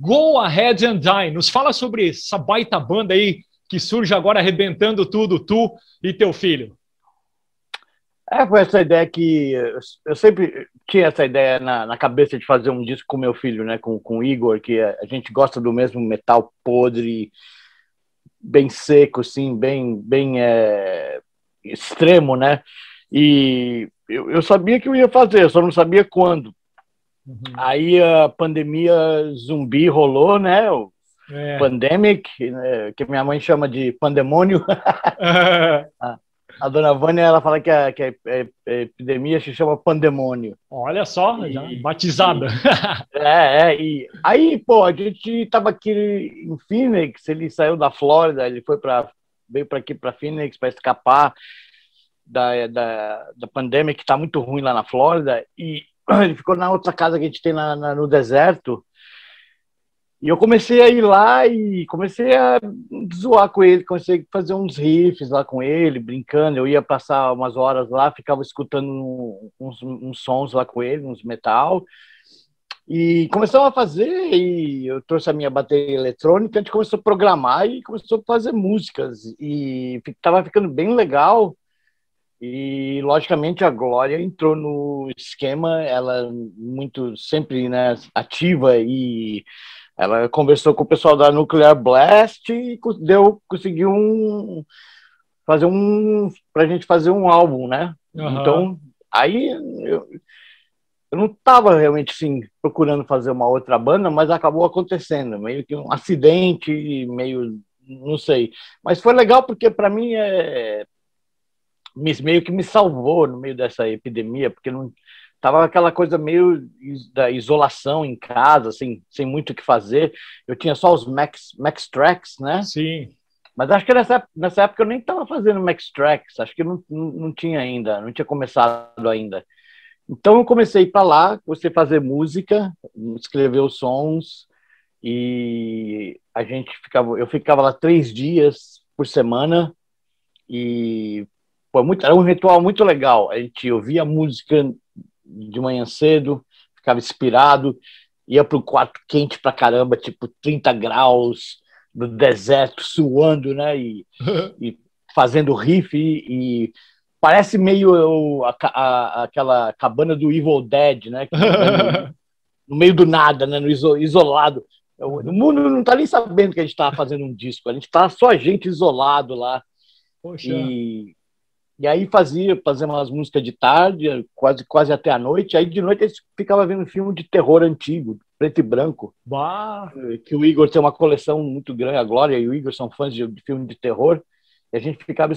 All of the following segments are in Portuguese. Go Ahead and Die. Nos fala sobre essa baita banda aí que surge agora arrebentando tudo, tu e teu filho. É, foi essa ideia que... Eu sempre tinha essa ideia na cabeça de fazer um disco com meu filho, né? Com o Igor, que a gente gosta do mesmo metal podre, bem seco, assim, bem extremo, né? E eu sabia que eu ia fazer, eu só não sabia quando. Uhum. Aí a pandemia zumbi rolou, né? O pandemic, né? Que minha mãe chama de pandemônio. A dona Vânia, ela fala que a epidemia se chama pandemônio. Olha só, já batizada. E aí, pô, a gente tava aqui em Phoenix, ele saiu da Flórida, ele veio para aqui, para Phoenix, para escapar da pandemia, que tá muito ruim lá na Flórida, e ele ficou na outra casa que a gente tem no deserto. E eu comecei a ir lá e comecei a zoar com ele, comecei a fazer uns riffs lá com ele, brincando. Eu ia passar umas horas lá, ficava escutando uns sons lá com ele, uns metal. E começamos a fazer, e eu trouxe a minha bateria eletrônica, a gente começou a programar e começou a fazer músicas. E estava ficando bem legal. E, logicamente, a Glória entrou no esquema, ela muito sempre, né, ativa, e ela conversou com o pessoal da Nuclear Blast e conseguiu pra gente fazer um álbum, né? Uhum. Então, aí eu não tava realmente, assim, procurando fazer uma outra banda, mas acabou acontecendo, meio que um acidente, meio, não sei. Mas foi legal porque pra mim meio que me salvou no meio dessa epidemia, porque não... Tava aquela coisa meio da isolação em casa, assim, sem muito o que fazer. Eu tinha só os Max Tracks, né? Sim. Mas acho que nessa época eu nem tava fazendo Max Tracks. Acho que não tinha ainda, não tinha começado ainda. Então eu comecei para lá, comecei a fazer música, escrever os sons. E eu ficava lá 3 dias por semana. E era um ritual muito legal. A gente ouvia música de manhã cedo, ficava inspirado, ia pro quarto quente pra caramba, tipo 30 graus, no deserto, suando, né, e fazendo riff, e parece meio aquela cabana do Evil Dead, né, que tá no meio do nada, né, no isolado. O mundo não tá nem sabendo que a gente tava fazendo um disco, a gente tá só a gente isolado lá. Poxa. E aí fazia umas músicas de tarde, quase até a noite. Aí de noite eles ficava vendo um filme de terror antigo, preto e branco. Bah. Que o Igor tem uma coleção muito grande, a Glória e o Igor são fãs de filme de terror. E a gente ficava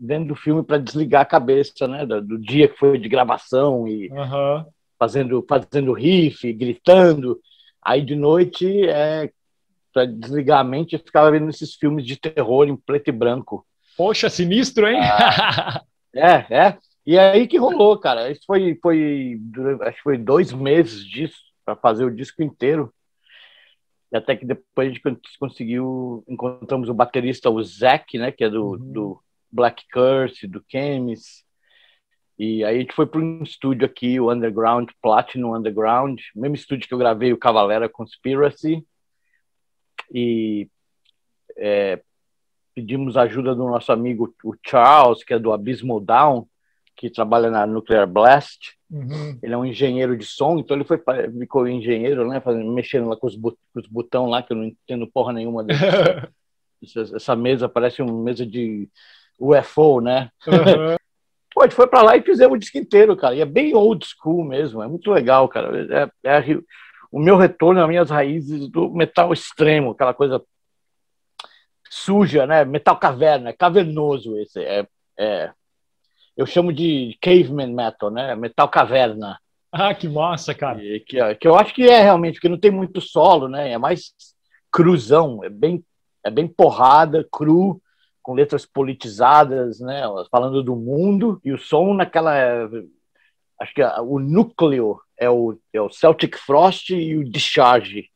vendo o filme para desligar a cabeça, né, do dia que foi de gravação, e fazendo riff, gritando. Aí de noite, para desligar a mente, eu ficava vendo esses filmes de terror em preto e branco. Poxa, sinistro, hein? E aí que rolou, cara. Isso acho que foi 2 meses disso, para fazer o disco inteiro. E até que depois a gente encontramos o baterista, o Zach, né? Que é do Black Curse, do Chemist. E aí a gente foi para um estúdio aqui, o Underground, Platinum Underground. Mesmo estúdio que eu gravei o Cavalera Conspiracy. E... pedimos ajuda do nosso amigo, o Charles, que é do Abysmal Down, que trabalha na Nuclear Blast. Ele é um engenheiro de som, então ele ficou engenheiro, né, mexendo lá com os botões lá, que eu não entendo porra nenhuma. Essa mesa parece uma mesa de UFO, né? Pô, a gente foi pra lá e fizemos o disco inteiro, cara. E é bem old school mesmo, é muito legal, cara. O meu retorno às minhas raízes do metal extremo, aquela coisa suja, né? Metal caverna, cavernoso esse. Eu chamo de caveman metal, né? Metal caverna. Ah, que massa, cara. Que eu acho que é realmente, porque não tem muito solo, né? É mais cruzão, é bem porrada, cru, com letras politizadas, né? Falando do mundo, e o som naquela... Acho que o núcleo é o Celtic Frost e o Discharge.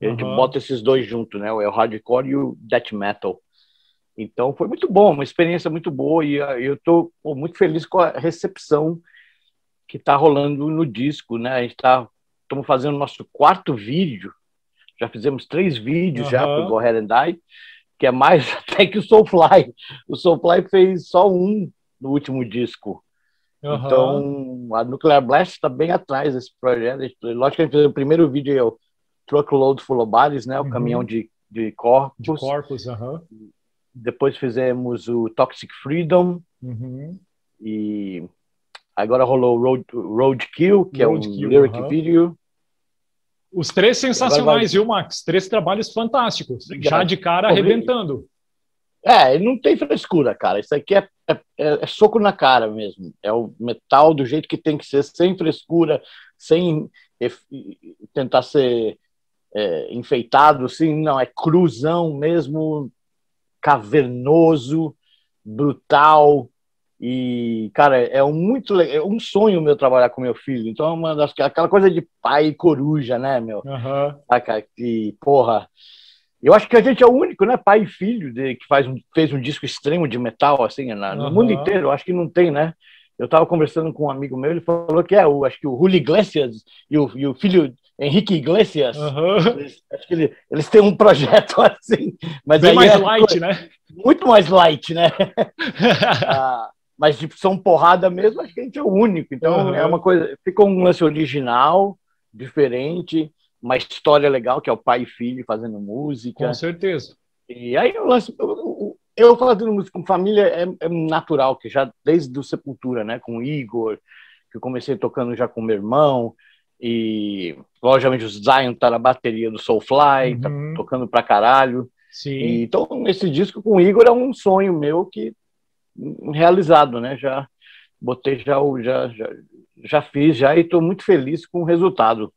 A gente bota esses dois juntos, né? O hardcore e o death metal. Então foi muito bom, uma experiência muito boa, e eu tô muito feliz com a recepção que tá rolando no disco, né? A gente estamos fazendo o nosso 4º vídeo, Já fizemos 3 vídeos já para o Go Ahead and Die, que é mais até que o Soulfly. O Soulfly fez só 1 no último disco. Então, a Nuclear Blast está bem atrás desse projeto. Lógico que a gente fez o primeiro vídeo, é o Truckload Full of Bodies, né? O caminhão de corpos. De corpos, Depois fizemos o Toxic Freedom. E agora rolou o Roadkill, que é um lyric video. Os 3 sensacionais, viu, Max? 3 trabalhos fantásticos. Obrigado. Já de cara arrebentando. É, não tem frescura, cara. Isso aqui é soco na cara mesmo. É o metal do jeito que tem que ser, sem frescura, sem tentar ser enfeitado, assim. Não, é cruzão mesmo, cavernoso, brutal. E, cara, é um sonho meu trabalhar com meu filho. Então, aquela coisa de pai e coruja, né, meu? Saca? Que, porra... Eu acho que a gente é o único, né, pai e filho, que fez um disco extremo de metal, assim, no mundo inteiro. Eu acho que não tem, né? Eu tava conversando com um amigo meu, ele falou que acho que o Julio Iglesias e o filho Henrique Iglesias, acho que eles têm um projeto assim. Mas bem mais light, né? Muito mais light, né? Mas tipo, são porrada mesmo, acho que a gente é o único. Então é uma coisa, ficou um lance original, diferente. Uma história legal, que é o pai e filho fazendo música. Com certeza. E aí eu fazendo música com família é natural, que já desde o Sepultura, né? Com o Igor, que eu comecei tocando já com o meu irmão. E, logicamente, o Zayn tá na bateria do Soulfly, tá tocando pra caralho. Sim. E, então, esse disco com o Igor é um sonho meu que realizado, né? Já botei, já fiz, e tô muito feliz com o resultado.